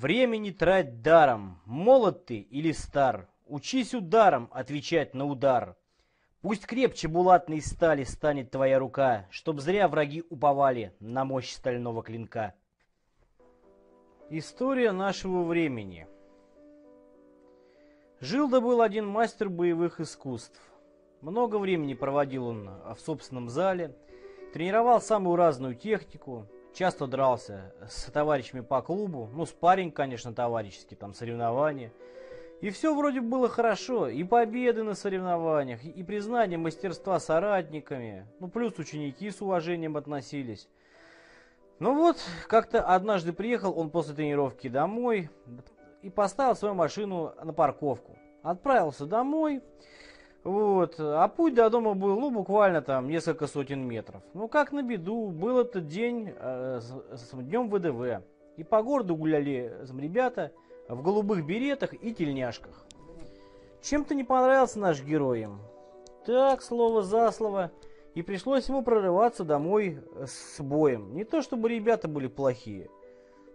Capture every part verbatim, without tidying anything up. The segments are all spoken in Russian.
Времени трать даром, молод ты или стар, учись ударом отвечать на удар. Пусть крепче булатной стали станет твоя рука, чтоб зря враги уповали на мощь стального клинка. История нашего времени. Жил да был один мастер боевых искусств. Много времени проводил он в собственном зале, тренировал самую разную технику, часто дрался с товарищами по клубу, ну спарринг, конечно, товарищеский, там соревнования. И все вроде было хорошо, и победы на соревнованиях, и признание мастерства соратниками, ну плюс ученики с уважением относились. Ну вот, как-то однажды приехал он после тренировки домой и поставил свою машину на парковку. Отправился домой, вот, а путь до дома был, ну буквально там несколько сотен метров. Ну как на беду, был этот день э, с, с днем ВДВ, и по городу гуляли ребята в голубых беретах и тельняшках. Чем-то не понравился наш герой им. Так, слово за слово, и пришлось ему прорываться домой с боем. Не то чтобы ребята были плохие,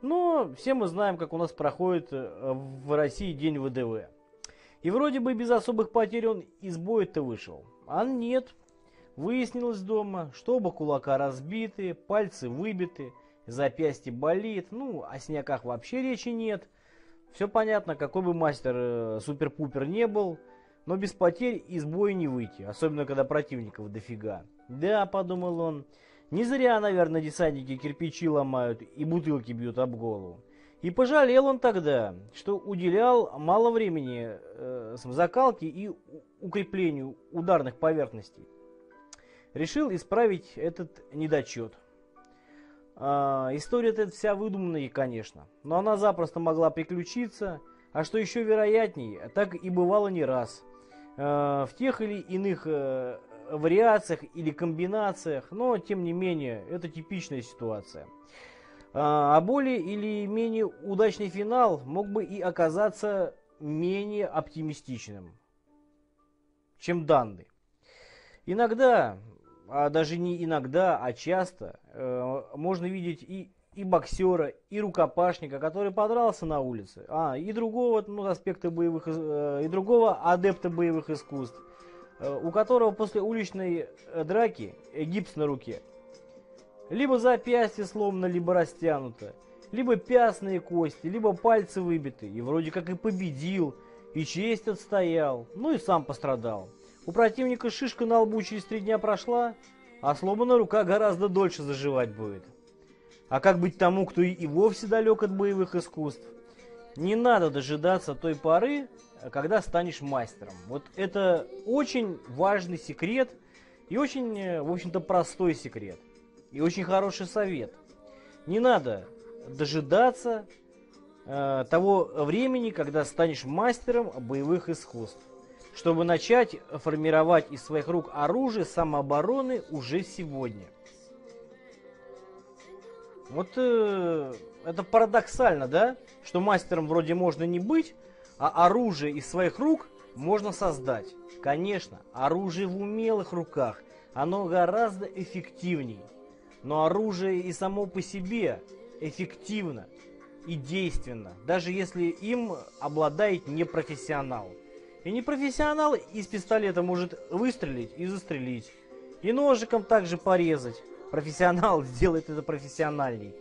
но все мы знаем, как у нас проходит в России день ВДВ. И вроде бы без особых потерь он из боя-то вышел. А нет, выяснилось дома, что оба кулака разбиты, пальцы выбиты, запястье болит, ну о синяках вообще речи нет. Все понятно, какой бы мастер э, супер-пупер не был, но без потерь из боя не выйти, особенно когда противников дофига. Да, подумал он, не зря, наверное, десантники кирпичи ломают и бутылки бьют об голову. И пожалел он тогда, что уделял мало времени э, закалке и укреплению ударных поверхностей. Решил исправить этот недочет. Uh, История-то вся выдуманная, конечно, но она запросто могла приключиться, а что еще вероятнее, так и бывало не раз, uh, в тех или иных uh, вариациях или комбинациях, но тем не менее, это типичная ситуация. Uh, а более или менее удачный финал мог бы и оказаться менее оптимистичным, чем данный. Иногда... а даже не иногда, а часто, э, можно видеть и, и боксера, и рукопашника, который подрался на улице, а, и другого ну, аспекта боевых, э, и другого адепта боевых искусств, э, у которого после уличной драки гипс на руке. Либо запястье сломано, либо растянуто, либо пястные кости, либо пальцы выбиты, и вроде как и победил, и честь отстоял, ну и сам пострадал. У противника шишка на лбу через три дня прошла, а сломанная рука гораздо дольше заживать будет. А как быть тому, кто и вовсе далек от боевых искусств? Не надо дожидаться той поры, когда станешь мастером. Вот это очень важный секрет и очень, в общем-то, простой секрет. И очень хороший совет. Не надо дожидаться э, того времени, когда станешь мастером боевых искусств, чтобы начать формировать из своих рук оружие самообороны уже сегодня. Вот э, это парадоксально, да? Что мастером вроде можно не быть, а оружие из своих рук можно создать. Конечно, оружие в умелых руках, оно гораздо эффективнее. Но оружие и само по себе эффективно и действенно, даже если им обладает непрофессионал. И непрофессионал из пистолета может выстрелить и застрелить. И ножиком также порезать. Профессионал сделает это профессиональней.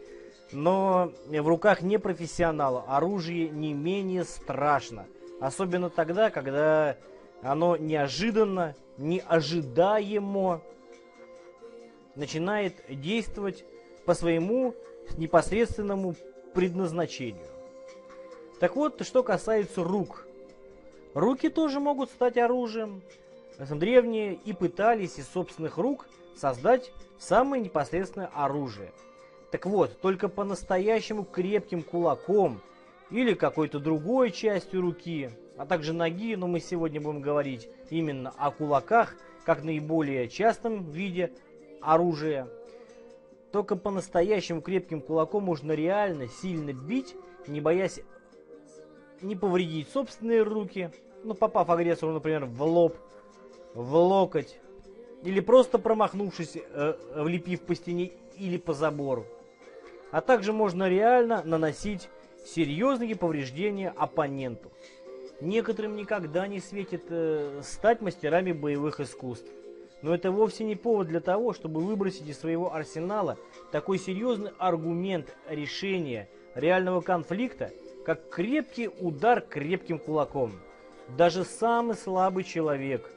Но в руках непрофессионала оружие не менее страшно. Особенно тогда, когда оно неожиданно, неожидаемо начинает действовать по своему непосредственному предназначению. Так вот, что касается рук. Руки тоже могут стать оружием. Древние и пытались из собственных рук создать самое непосредственное оружие. Так вот, только по-настоящему крепким кулаком или какой-то другой частью руки, а также ноги, но мы сегодня будем говорить именно о кулаках, как наиболее частом виде оружия. Только по-настоящему крепким кулаком можно реально сильно бить, не боясь не повредить собственные руки, ну, попав агрессору, например, в лоб, в локоть, или просто промахнувшись, э, влепив по стене или по забору. А также можно реально наносить серьезные повреждения оппоненту. Некоторым никогда не светит э, стать мастерами боевых искусств. Но это вовсе не повод для того, чтобы выбросить из своего арсенала такой серьезный аргумент решения реального конфликта, как крепкий удар крепким кулаком. Даже самый слабый человек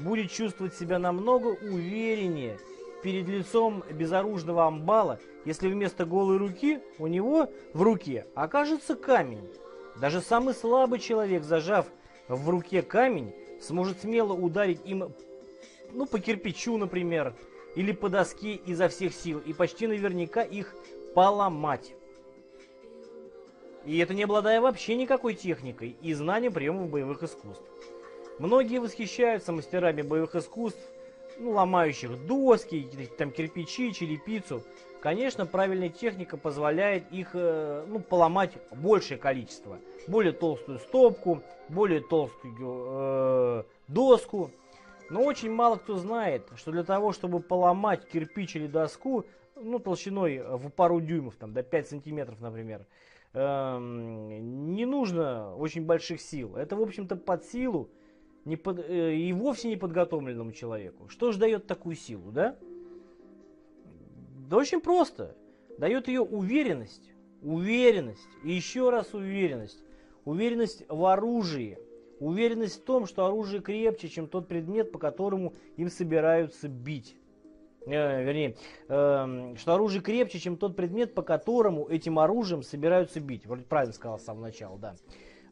будет чувствовать себя намного увереннее перед лицом безоружного амбала, если вместо голой руки у него в руке окажется камень. Даже самый слабый человек, зажав в руке камень, сможет смело ударить им, ну, по кирпичу, например, или по доске изо всех сил, и почти наверняка их поломать. И это не обладая вообще никакой техникой и знанием приемов боевых искусств. Многие восхищаются мастерами боевых искусств, ну, ломающих доски, там, кирпичи, черепицу. Конечно, правильная техника позволяет их ну, поломать большее количество. Более толстую стопку, более толстую э, доску. Но очень мало кто знает, что для того, чтобы поломать кирпич или доску, ну, толщиной в пару дюймов, там, до пяти сантиметров, например, э, не нужно очень больших сил. Это, в общем-то, под силу не под, э, и вовсе неподготовленному человеку. Что же дает такую силу, да? Да очень просто. Дает ее уверенность, уверенность и еще раз уверенность. Уверенность в оружии. Уверенность в том, что оружие крепче, чем тот предмет, по которому им собираются бить. Э, вернее, э, что оружие крепче, чем тот предмет, по которому этим оружием собираются бить. Вроде правильно сказал с самого начала, да.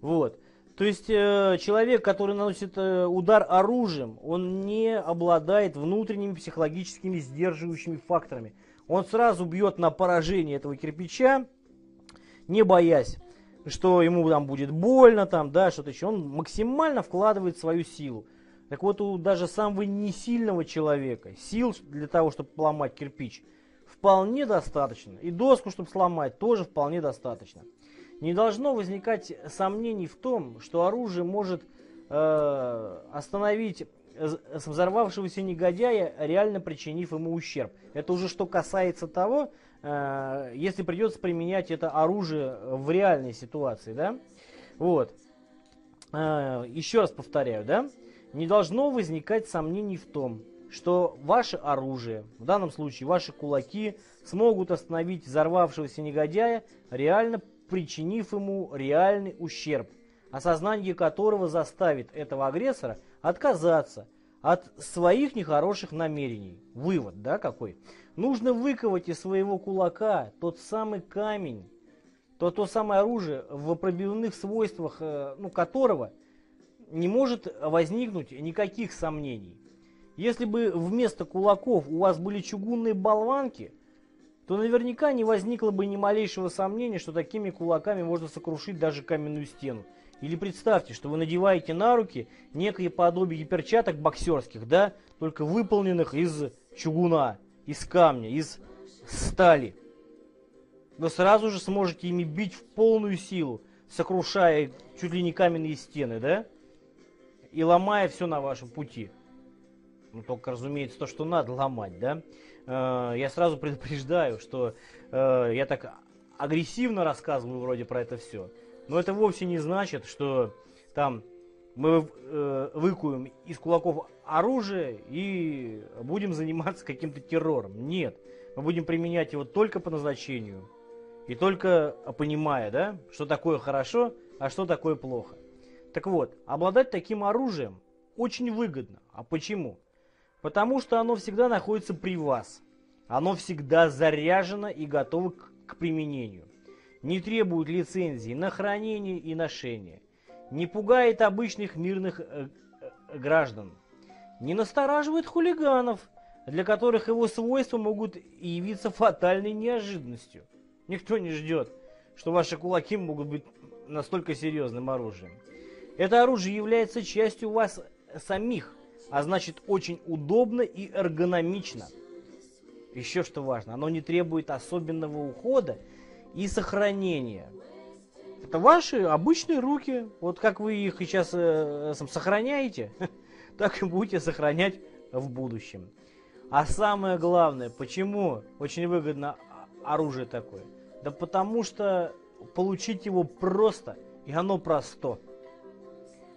Вот. То есть э, человек, который наносит э, удар оружием, он не обладает внутренними психологическими сдерживающими факторами. Он сразу бьет на поражение этого кирпича, не боясь, что ему там будет больно, там, да, что-то еще. Он максимально вкладывает свою силу. Так вот, у даже самого несильного человека сил для того, чтобы поломать кирпич, вполне достаточно. И доску, чтобы сломать, тоже вполне достаточно. Не должно возникать сомнений в том, что оружие может э, остановить взорвавшегося негодяя, реально причинив ему ущерб. Это уже что касается того, э, если придется применять это оружие в реальной ситуации, да? Вот. Э, еще раз повторяю, да? Не должно возникать сомнений в том, что ваше оружие, в данном случае ваши кулаки, смогут остановить взорвавшегося негодяя, реально причинив ему реальный ущерб, осознание которого заставит этого агрессора отказаться от своих нехороших намерений. Вывод, да, какой? Нужно выковать из своего кулака тот самый камень, то, то самое оружие, в пробивных свойствах ну, которого не может возникнуть никаких сомнений. Если бы вместо кулаков у вас были чугунные болванки, то наверняка не возникло бы ни малейшего сомнения, что такими кулаками можно сокрушить даже каменную стену. Или представьте, что вы надеваете на руки некое подобие перчаток боксерских, да, только выполненных из чугуна, из камня, из стали. Вы сразу же сможете ими бить в полную силу, сокрушая чуть ли не каменные стены, да, и ломая все на вашем пути. Ну, только, разумеется, то, что надо ломать, да. Э, я сразу предупреждаю, что э, я так агрессивно рассказываю вроде про это все. Но это вовсе не значит, что там мы э, выкуем из кулаков оружие и будем заниматься каким-то террором. Нет, мы будем применять его только по назначению. И только понимая, да, что такое хорошо, а что такое плохо. Так вот, обладать таким оружием очень выгодно. А почему? Потому что оно всегда находится при вас. Оно всегда заряжено и готово к, к применению. Не требует лицензии на хранение и ношение. Не пугает обычных мирных э, э, граждан. Не настораживает хулиганов, для которых его свойства могут явиться фатальной неожиданностью. Никто не ждет, что ваши кулаки могут быть настолько серьезным оружием. Это оружие является частью вас самих, а значит, очень удобно и эргономично. Еще что важно, оно не требует особенного ухода и сохранения. Это ваши обычные руки, вот как вы их сейчас э, сохраняете, так и будете сохранять в будущем. А самое главное, почему очень выгодно оружие такое? Да потому что получить его просто, и оно просто.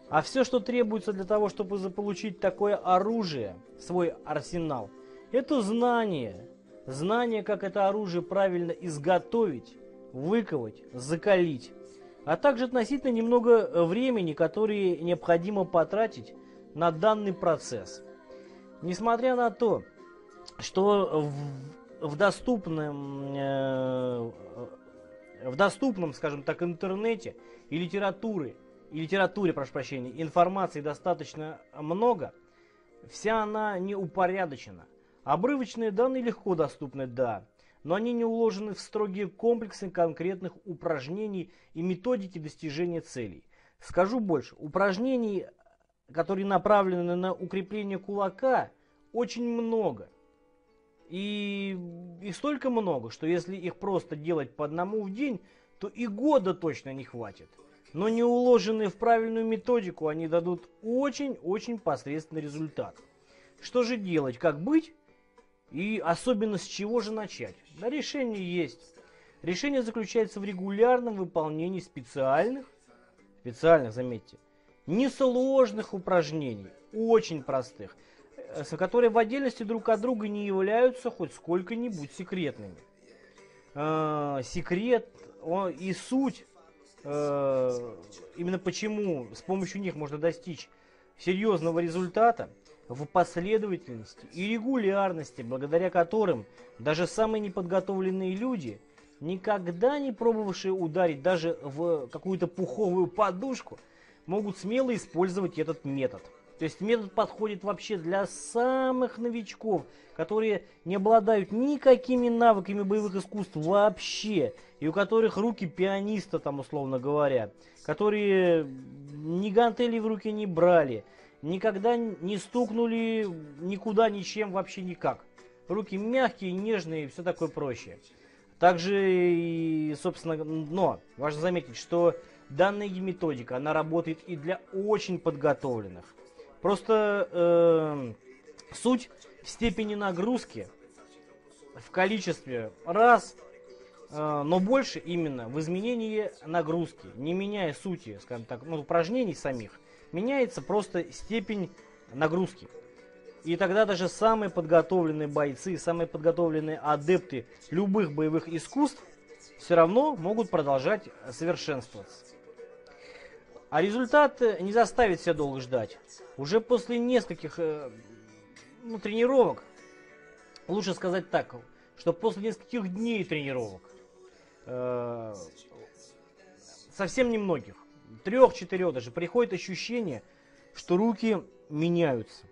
А все, что требуется для того, чтобы заполучить такое оружие, свой арсенал, это знание. Знание, как это оружие правильно изготовить, выковать, закалить. А также относительно немного времени, которое необходимо потратить на данный процесс. Несмотря на то, что в, в доступном, э, в доступном, скажем так, интернете и литературе, и литературе, прошу прощения, информации достаточно много, вся она не упорядочена. Обрывочные данные легко доступны, да, но они не уложены в строгие комплексы конкретных упражнений и методики достижения целей. Скажу больше, упражнений, которые направлены на укрепление кулака, очень много. И их столько много, что если их просто делать по одному в день, то и года точно не хватит. Но не уложенные в правильную методику, они дадут очень-очень посредственный результат. Что же делать, как быть и особенно с чего же начать? Да, решение есть. Решение заключается в регулярном выполнении специальных, специальных, заметьте, несложных упражнений, очень простых, которые в отдельности друг от друга не являются хоть сколько-нибудь секретными. Э-э, секрет он, и суть... Именно почему с помощью них можно достичь серьезного результата в последовательности и регулярности, благодаря которым даже самые неподготовленные люди, никогда не пробовавшие ударить даже в какую-то пуховую подушку, могут смело использовать этот метод. То есть метод подходит вообще для самых новичков, которые не обладают никакими навыками боевых искусств вообще, и у которых руки пианиста, там условно говоря, которые ни гантели в руки не брали, никогда не стукнули никуда, ничем, вообще никак. Руки мягкие, нежные и все такое прочее. Также, и, собственно, но важно заметить, что данная методика, она работает и для очень подготовленных. Просто э, суть в степени нагрузки, в количестве раз, э, но больше именно в изменении нагрузки, не меняя сути, скажем так, ну, упражнений самих, меняется просто степень нагрузки. И тогда даже самые подготовленные бойцы, самые подготовленные адепты любых боевых искусств все равно могут продолжать совершенствоваться. А результат не заставит себя долго ждать. Уже после нескольких ну, тренировок, лучше сказать так, что после нескольких дней тренировок, э, совсем немногих, трех-четырех даже, приходит ощущение, что руки меняются.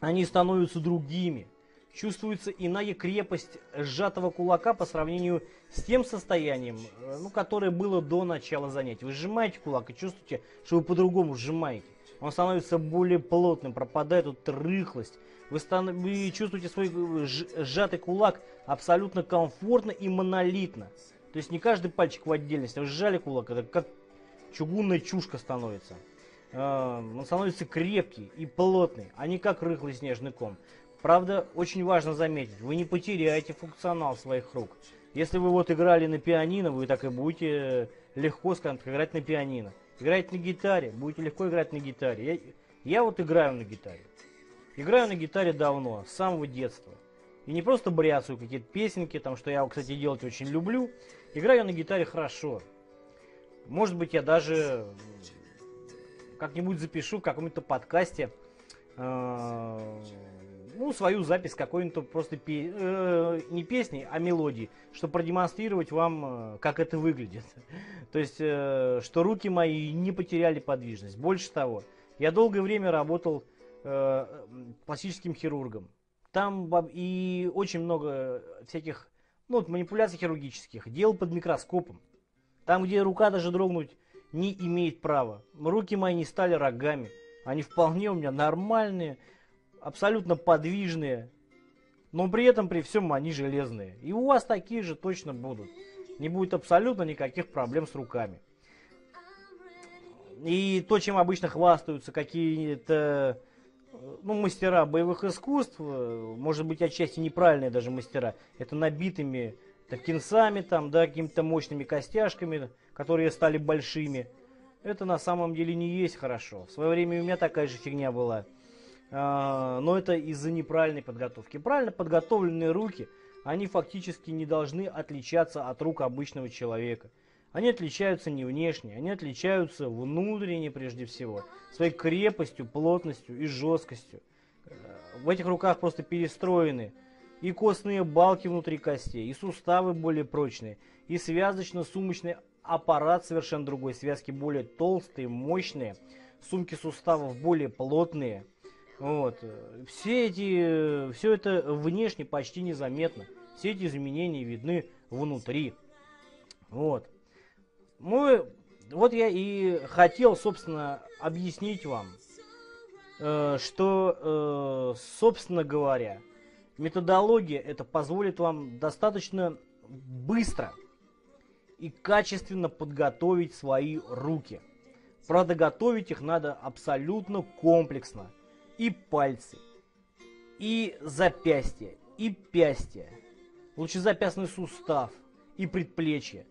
Они становятся другими. Чувствуется иная крепость сжатого кулака по сравнению с тем состоянием, ну, которое было до начала занятий. Вы сжимаете кулак и чувствуете, что вы по-другому сжимаете. Он становится более плотным, пропадает вот рыхлость. Вы, стан... вы чувствуете свой сжатый кулак абсолютно комфортно и монолитно. То есть не каждый пальчик в отдельности. Вы сжали кулак, это как чугунная чушка становится. Он становится крепкий и плотный, а не как рыхлый снежный ком. Правда, очень важно заметить, вы не потеряете функционал своих рук. Если вы вот играли на пианино, вы так и будете легко, скажем так, играть на пианино. Играете на гитаре, будете легко играть на гитаре. Я, я вот играю на гитаре. Играю на гитаре давно, с самого детства. И не просто бряцаю какие-то песенки, там, что я, кстати, делать очень люблю. Играю на гитаре хорошо. Может быть, я даже как-нибудь запишу в каком-то подкасте э- Ну, свою запись какой-нибудь просто пе... э, не песни, а мелодии, чтобы продемонстрировать вам, как это выглядит. То есть, э, что руки мои не потеряли подвижность. Больше того, я долгое время работал э, пластическим хирургом. Там и очень много всяких ну, вот, манипуляций хирургических, делал под микроскопом. Там, где рука даже дрогнуть не имеет права. Руки мои не стали рогами. Они вполне у меня нормальные, абсолютно подвижные, но при этом при всем они железные. И у вас такие же точно будут. Не будет абсолютно никаких проблем с руками. И то, чем обычно хвастаются какие-то ну, мастера боевых искусств, может быть, отчасти неправильные даже мастера, это набитыми токенсами, там, да, какими-то мощными костяшками, которые стали большими. Это на самом деле не есть хорошо. В свое время у меня такая же фигня была. Но это из-за неправильной подготовки. Правильно подготовленные руки, они фактически не должны отличаться от рук обычного человека. Они отличаются не внешне, они отличаются внутренне прежде всего. Своей крепостью, плотностью и жесткостью. В этих руках просто перестроены и костные балки внутри костей, и суставы более прочные, и связочно-сумочный аппарат совершенно другой. Связки более толстые, мощные, сумки суставов более плотные. Вот. Все эти, все это внешне почти незаметно. Все эти изменения видны внутри. Вот. Мы, вот я и хотел, собственно, объяснить вам, э, что, э, собственно говоря, методология это позволит вам достаточно быстро и качественно подготовить свои руки. Правда, готовить их надо абсолютно комплексно. И пальцы, и запястья, и пястья, лучезапястный сустав, и предплечье.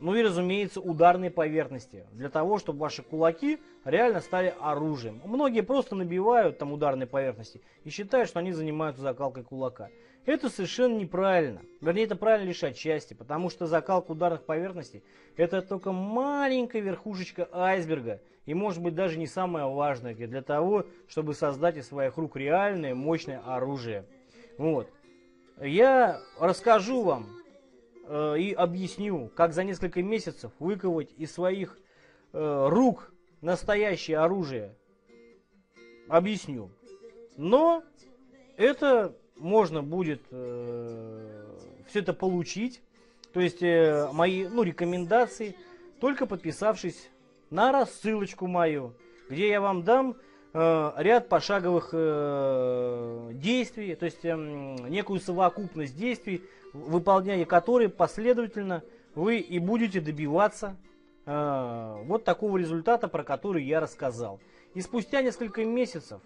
Ну и, разумеется, ударные поверхности, для того, чтобы ваши кулаки реально стали оружием. Многие просто набивают там ударные поверхности и считают, что они занимаются закалкой кулака. Это совершенно неправильно. Вернее, это правильно лишь отчасти, потому что закалка ударных поверхностей – это только маленькая верхушечка айсберга. И, может быть, даже не самое важное для того, чтобы создать из своих рук реальное мощное оружие. Вот. Я расскажу вам и объясню, как за несколько месяцев выковать из своих э, рук настоящее оружие. Объясню. Но это можно будет э, все это получить, то есть э, мои ну, рекомендации, только подписавшись на рассылочку мою, где я вам дам э, ряд пошаговых э, действий, то есть э, некую совокупность действий, выполняя которые последовательно вы и будете добиваться э, вот такого результата, про который я рассказал. И спустя несколько месяцев,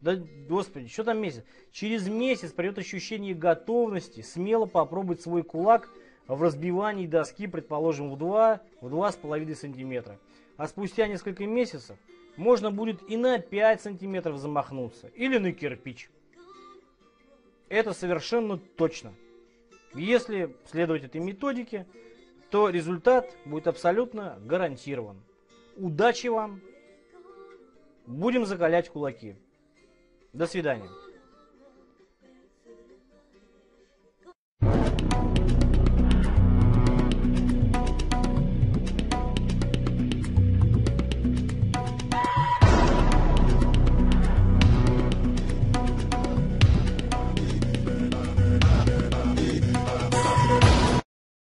да господи, что там месяц, через месяц придет ощущение готовности смело попробовать свой кулак в разбивании доски, предположим, в два, в два с половиной сантиметра. А спустя несколько месяцев можно будет и на пять сантиметров замахнуться, или на кирпич. Это совершенно точно. Если следовать этой методике, то результат будет абсолютно гарантирован. Удачи вам! Будем закалять кулаки. До свидания.